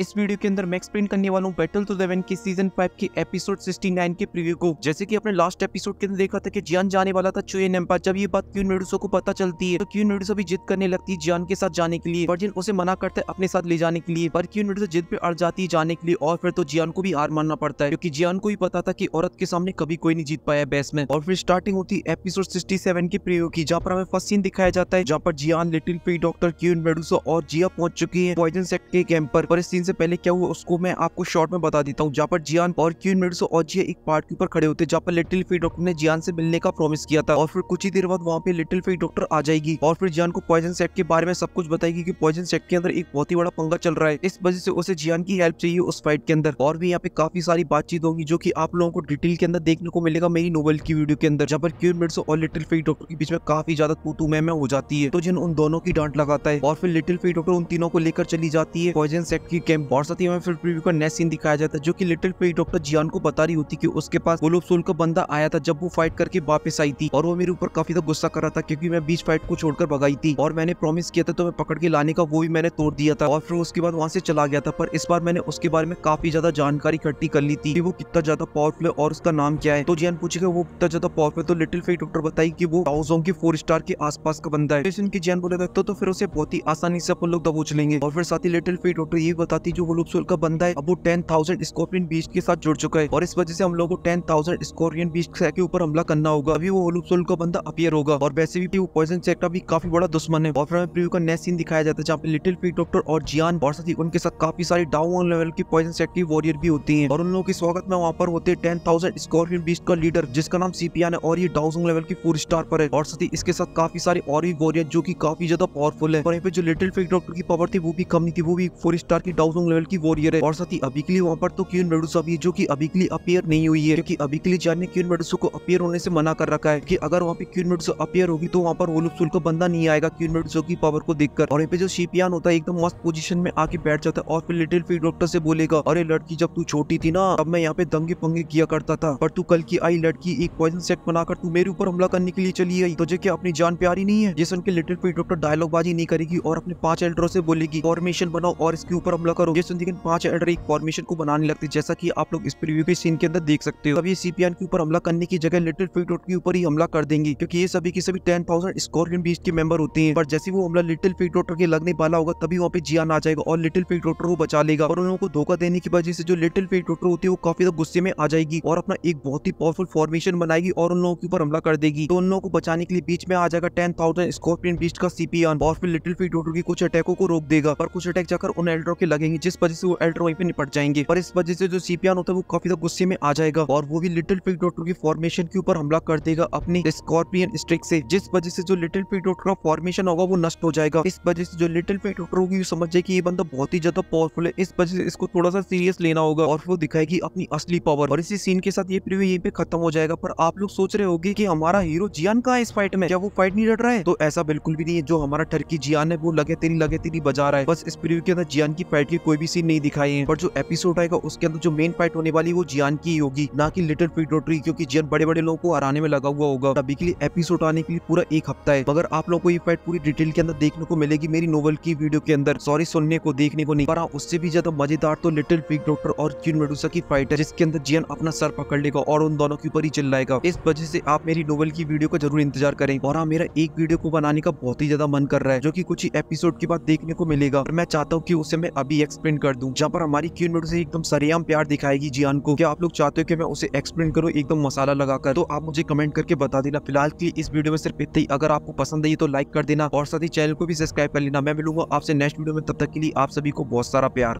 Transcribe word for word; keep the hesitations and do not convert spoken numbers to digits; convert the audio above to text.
इस वीडियो के अंदर मैं एक्सप्लेन करने वाला हूँ बैटल थ्रू द हेवन की सीजन फाइव के एपिसोड उनहत्तर के प्रीव्यू को। जैसे कि अपने लास्ट एपिसोड के अंदर देखा था कि जियान जाने वाला था चोयन एम्पायर। जब ये बात क्वीन मेडुसा को पता चलती है तो क्वीन मेडुसा भी जिद करने लगती है जियान के साथ जाने के लिए। वर्जिन उसे मना करता है अपने साथ ले जाने के लिए, पर क्वीन मेडुसा जिद पे अड़ जाती है जाने के लिए और फिर तो जियान को भी हार मानना पड़ता है, क्योंकि जियान को भी पता था की औरत के सामने कभी कोई नहीं जीत पाया बहस में। और फिर स्टार्टिंग होती है एपिसोड सड़सठ के प्रीव्यू की, जहाँ पर हमें फर्स्ट सीन दिखाया जाता है जहाँ पर Jian, little P, doctor queen Medusa और जिया पहुंच चुकी है पॉइजन सेक्ट के कैंप पर। से पहले क्या हुआ उसको मैं आपको शॉर्ट में बता देता हूँ, जहाँ पर जियान और क्वीन मेडुसा और जिया एक पार्ट के ऊपर खड़े होते हैं, जहाँ पर लिटिल फी डॉक्टर ने जियान से मिलने का प्रॉमिस किया था। और फिर कुछ ही देर बाद वहाँ पे लिटिल फी डॉक्टर आ जाएगी और फिर जियान को पॉइजन सेक्ट के बारे में सब कुछ बताएगी कि पॉइजन सेक्ट के अंदर एक बहुत ही बड़ा पंगा चल रहा है, इस वजह से उसे जियान की हेल्प चाहिए उस फाइट के अंदर। और भी यहाँ पे काफी सारी बातचीत होगी जो की आप लोगों को डिटेल के अंदर देखने को मिलेगा मेरी नोवेल की वीडियो के अंदर, जहाँ पर क्वीन मेडुसा और लिटिल फी डॉक्टर के बीच में काफी ज्यादा तू-तू मैं-मैं हो जाती है, तो जिन उन दोनों की डांट लगाता है। और फिर लिटिल फी डॉक्टर उन तीनों को लेकर चली जाती है पॉइजन सेक्ट की कैंप। और साथ ही हमें फिर प्रीव्यू का नेक्स्ट सीन दिखाया जाता है जो कि लिटिल पी डॉक्टर जियान को बता रही होती कि उसके पास वो लोग सोल का बंदा आया था जब वो फाइट करके वापस आई थी, और वो मेरे ऊपर काफी ज्यादा गुस्सा कर रहा था क्योंकि मैं बीच फाइट को छोड़कर भगाई थी और मैंने प्रॉमिस किया था तो मैं पकड़ के लाने का, वो भी मैंने तोड़ दिया था। और फिर उसके बाद वहाँ से चला गया था, पर इस बार मैंने उसके बारे में काफी ज्यादा जानकारी इकट्ठी कर ली थी कि वो कितना ज्यादा पावरफुल है और उसका नाम क्या है। तो जियान पूछेगा वो कितना ज्यादा पावरफुल, तो लिटिल पी डॉक्टर बताई की वो थाउजेंड के फोर स्टार के आसपास का बंदा है। जियान बोलेगा तो फिर उसे बहुत ही आसानी से अपन लोग दबोच लेंगे। और फिर साथ ही लिटिल पी डॉक्टर ये बताती जो वो लोग सोल का बंदा है अब वो टेन थाउजेंड स्कॉर्पियन बीस्ट के साथ जुड़ चुका है और इस वजह से हम लोगों को टेन थाउजेंड स्कॉर्पियन बीस्ट के ऊपर हमला करना होगा, अभी वो वोलूप सोल का बंदा अपीयर होगा। और वैसे भी वो पॉइजन सेक्ट भी काफी बड़ा दुश्मन है। और फिर प्रीव्यू का नेक्स्ट सीन दिखाया जाता है जहाँ पे लिटिल पी डॉक्टर और जियान और साथ ही उनके साथ काफी सारी डाउन लेवल की पॉइजन सेक्ट की वॉरियर भी होती है और उन लोगों के स्वागत में वहाँ पर होते हैं टेन थाउजेंड स्कॉर्पियन बीस्ट का लीडर जिसका नाम सीपीएन है और ये डाउन लेवल की फोर स्टार पर है। और साथ ही इसके साथ काफी सारे और भी वॉरियर जो की काफी ज्यादा पावरफुल है, और यहाँ पे जो लिटिल पी डॉक्टर की पावर थी वो भी कम नहीं थी, वो भी फोर स्टार की डाउन लेवल की वॉरियर है। और साथ ही अभी के लिए वहाँ पर तो क्वीन मेडुसा भी जो कि अभी के लिए अपीयर नहीं हुई है, क्योंकि अभी के लिए जियान ने क्वीन मेडुसा को अपीयर होने से मना कर रखा है कि अगर वहाँ पे क्वीन मेडुसा अपीयर होगी तो वहाँ पर वो लोग का बंदा नहीं आएगा क्वीन मेडुसा की पावर को देखकर। और यहाँ पे जो सीपीएन होता है एकदम मस्त पोजीशन में आके बैठ जाता है और फिर लिटिल फी डॉक्टर से बोलेगा, अरे लड़की जब तू छोटी थी ना तब मैं यहाँ पे दंगे पंगे किया करता था, पर तू कल की आई लड़की एक पॉइजन सेक्ट बनाकर तू मेरे ऊपर हमला करने के लिए चली आई, तुझे क्या अपनी जान प्यारी नहीं है। ये सुनकर लिटिल फी डॉक्टर डायलॉगबाजी नहीं करेगी और अपने पांच एल्डरों से बोलेगी फॉर्मेशन बनाओ और इसके ऊपर हमला करो। ये सुनकर पांच एल्डर एक फॉर्मेशन को बनाने लगते, जैसा कि आप लोग इस प्रीव्यू के सीन के अंदर देख सकते हो। अब ये सीपीएन के ऊपर हमला करने की जगह लिटिल फी डॉक्टर के ऊपर ही हमला कर देंगे, क्योंकि ये सभी के सभी टेन थाउजेंड स्कॉर्पियन बीस्ट के मेंबर होते हैं। पर जैसे वो हमला लिटिल फी डॉक्टर के लगने वाला होगा तभी वहाँ पे जियान आ जाएगा और लिटिल फी डॉक्टर को बचा लेगा, और उनको धोखा देने की वजह से जो लिटिल फी डॉक्टर होती है वो काफी ज्यादा गुस्से में आ जाएगी और अपना एक बहुत ही पावरफुल फॉर्मेशन बनाएगी और उन लोगों के ऊपर हमला कर देगी। तो उन लोगों को बचाने के लिए बीच में आ जाएगा टेन थाउजेंड स्कॉर्पियन बीस्ट का सीपीएन और फिर लिटिल फी डॉक्टर की कुछ अटैकों को रोक देगा, पर कुछ अटैक जाकर उन एल्डरों के लगेंगे जिस वजह से वो एल्डर वहीं पे निपट जाएंगे। और इस वजह से जो सीपीएन होता है वो काफी ज्यादा गुस्से में आ जाएगा और वो भी लिटिल पी डॉक्टर की फॉर्मेशन के ऊपर हमला कर देगा अपने स्कॉर्पियन स्ट्रिक से, जिस वजह से जो लिटिल पी डॉक्टर का फॉर्मेशन होगा वो नष्ट हो जाएगा। इस वजह से जो लिटिल पी डॉक्टर होगी वो समझ जाए कि ये बंदा बहुत ही ज्यादा पावरफुल है, इस वजह से इसको थोड़ा सा सीरियस लेना होगा और वो दिखाएगी अपनी असली पावर। और इसी सीन के साथ ये प्रीव्यू यहीं पे खत्म हो जाएगा। पर आप लोग सोच रहे होंगे कि हमारा हीरो जियान कहाँ है इस फाइट में, क्या वो फाइट नहीं लड़ रहा है? तो ऐसा बिल्कुल भी नहीं है, जो हमारा ठरकी जियान है वो लगे तेरी लगे तेरी बजा रहा है। बस इस प्रीव्यू के अंदर जियान की फाइट के कोई भी सीन नहीं दिखाए हैं, पर जो एपिसोड आएगा उसके अंदर जो मेन फाइट होने वाली वो जियान की होगी, ना कि लिटिल पी डॉक्टर, क्योंकि जियान बड़े बड़े लोगों को हराने में लगा हुआ होगा। अभी के लिए एपिसोड आने के लिए पूरा एक हफ्ता है, मगर आप लोगों को ये फाइट पूरी डिटेल के अंदर देखने को मिलेगी मेरी नोवेल की वीडियो के अंदर, सॉरी सुनने को देखने को नहीं। पर उससे भी ज्यादा मजेदार तो लिटिल पी डॉक्टर और क्वीन मेडुसा की फाइट है, जिसके अंदर जियान अपना सर पकड़ लेगा और उन दोनों के ऊपर ही चिल्लाएगा। इस वजह से आप मेरी नोवेल की वीडियो का जरूर इंतजार करें। और हाँ, मेरा एक वीडियो को बनाने का बहुत ही ज्यादा मन कर रहा है जो की कुछ ही एपिसोड के बाद देखने को मिलेगा, और मैं चाहता हूँ की उसे मैं अभी एक्सप्लेन कर दूं, जहाँ पर हमारी क्वीन मेडुसा एकदम सरेआम प्यार दिखाएगी जियान को। क्या आप लोग चाहते हो कि मैं उसे एक्सप्लेन करूँ एकदम मसाला लगाकर? तो आप मुझे कमेंट करके बता देना। फिलहाल की इस वीडियो में सिर्फ इतना ही, अगर आपको पसंद आई तो लाइक कर देना और साथ ही चैनल को भी सब्सक्राइब कर लेना। मैं मिलूंगा आपसे नेक्स्ट वीडियो में, तब तक के लिए आप सभी को बहुत सारा प्यार।